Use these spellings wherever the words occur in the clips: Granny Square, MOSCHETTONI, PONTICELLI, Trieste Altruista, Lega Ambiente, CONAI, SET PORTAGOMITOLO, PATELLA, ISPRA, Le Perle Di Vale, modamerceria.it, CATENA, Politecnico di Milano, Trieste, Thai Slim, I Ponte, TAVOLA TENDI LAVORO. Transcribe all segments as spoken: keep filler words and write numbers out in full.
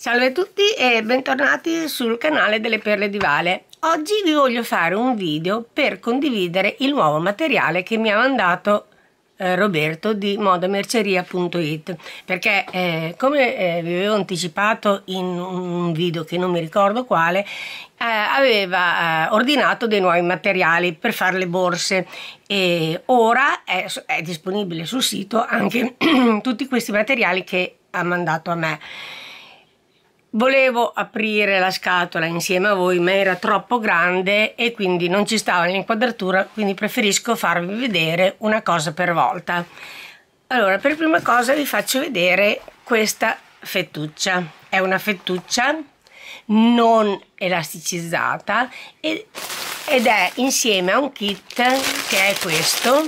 Salve a tutti e bentornati sul canale delle Perle di Vale. Oggi vi voglio fare un video per condividere il nuovo materiale che mi ha mandato eh, Roberto di moda merceria punto it, perché eh, come eh, vi avevo anticipato in un video che non mi ricordo quale, eh, aveva eh, ordinato dei nuovi materiali per fare le borse e ora è, è disponibile sul sito anche tutti questi materiali che ha mandato a me. Volevo aprire la scatola insieme a voi, ma era troppo grande e quindi non ci stava l'inquadratura, quindi preferisco farvi vedere una cosa per volta. Allora, per prima cosa vi faccio vedere questa fettuccia. È una fettuccia non elasticizzata ed è insieme a un kit che è questo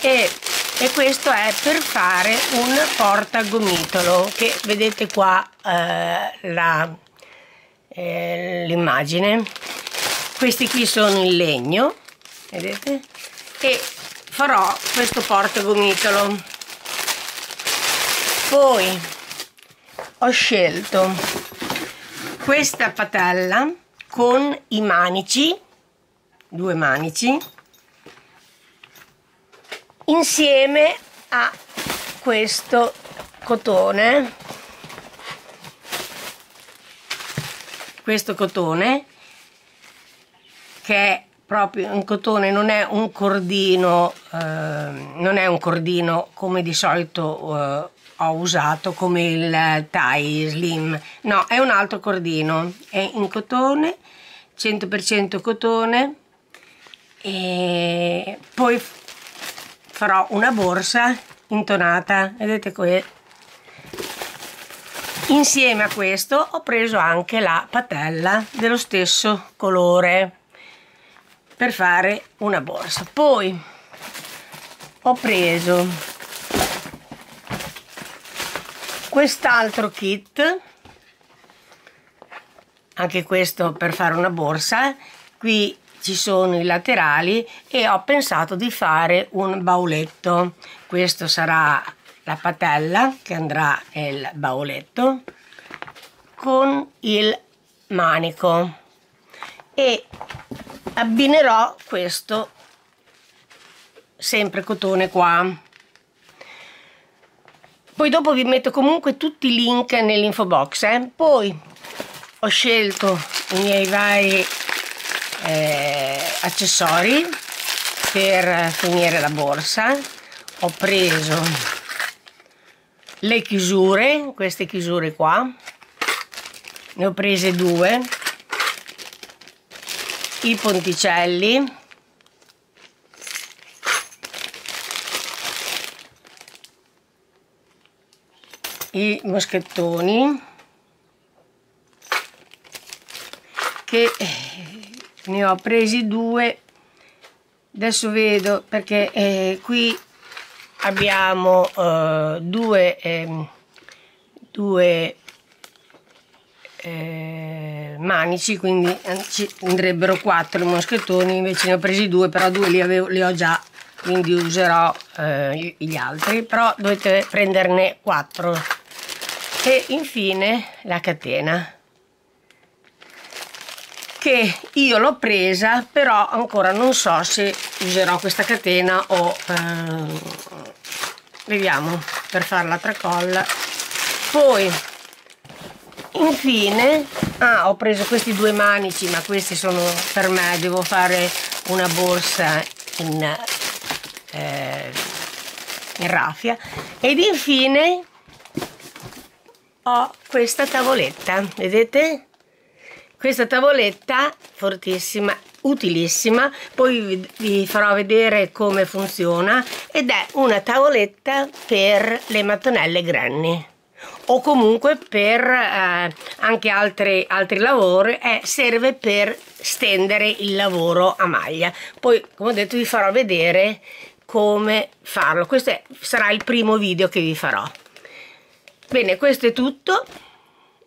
e e questo è per fare un portagomitolo, che vedete qua eh, l'immagine. eh, Questi qui sono in legno, vedete, e farò questo portagomitolo. Poi ho scelto questa patella con i manici, due manici, insieme a questo cotone, questo cotone che è proprio un cotone, non è un cordino, eh, non è un cordino come di solito eh, ho usato come il Thai Slim, no, è un altro cordino, è in cotone, cento per cento cotone. E poi farò una borsa intonata, vedete qui. Insieme a questo ho preso anche la patella dello stesso colore per fare una borsa. Poi ho preso quest'altro kit, anche questo per fare una borsa. Qui ci sono i laterali e ho pensato di fare un bauletto. Questo sarà la patella che andrà nel bauletto con il manico, e abbinerò questo sempre cotone qua. Poi dopo vi metto comunque tutti i link nell'info box. eh. Poi ho scelto i miei vari Eh, accessori per finire la borsa. Ho preso le chiusure, queste chiusure qua, ne ho prese due, i ponticelli, i moschettoni, che ne ho presi due. Adesso vedo, perché eh, qui abbiamo eh, due eh, due eh, manici, quindi ci andrebbero quattro moschettoni, invece ne ho presi due, però due li, avevo, li ho già, quindi userò eh, gli altri, però dovete prenderne quattro. E infine la catena, che io l'ho presa, però ancora non so se userò questa catena o eh, vediamo per fare la tracolla. Poi infine ah, ho preso questi due manici, ma questi sono per me, devo fare una borsa in, eh, in raffia. Ed infine ho questa tavoletta, vedete? Questa tavoletta fortissima, utilissima, poi vi farò vedere come funziona, ed è una tavoletta per le mattonelle granny o comunque per eh, anche altri, altri lavori, eh, serve per stendere il lavoro a maglia. Poi, come ho detto, vi farò vedere come farlo. Questo è, sarà il primo video che vi farò. Bene, questo è tutto.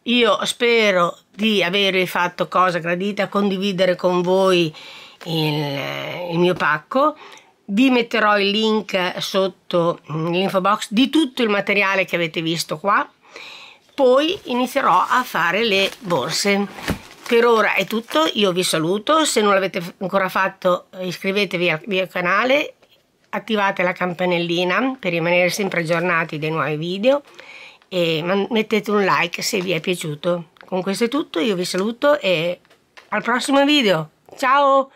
Io spero di aver fatto cosa gradita, condividere con voi il, il mio pacco. Vi metterò il link sotto l'info box di tutto il materiale che avete visto qua. poi inizierò a fare le borse. Per ora è tutto, io vi saluto, se non l'avete ancora fatto iscrivetevi al mio canale, attivate la campanellina per rimanere sempre aggiornati dei nuovi video e mettete un like se vi è piaciuto. Con questo è tutto, io vi saluto e al prossimo video, ciao!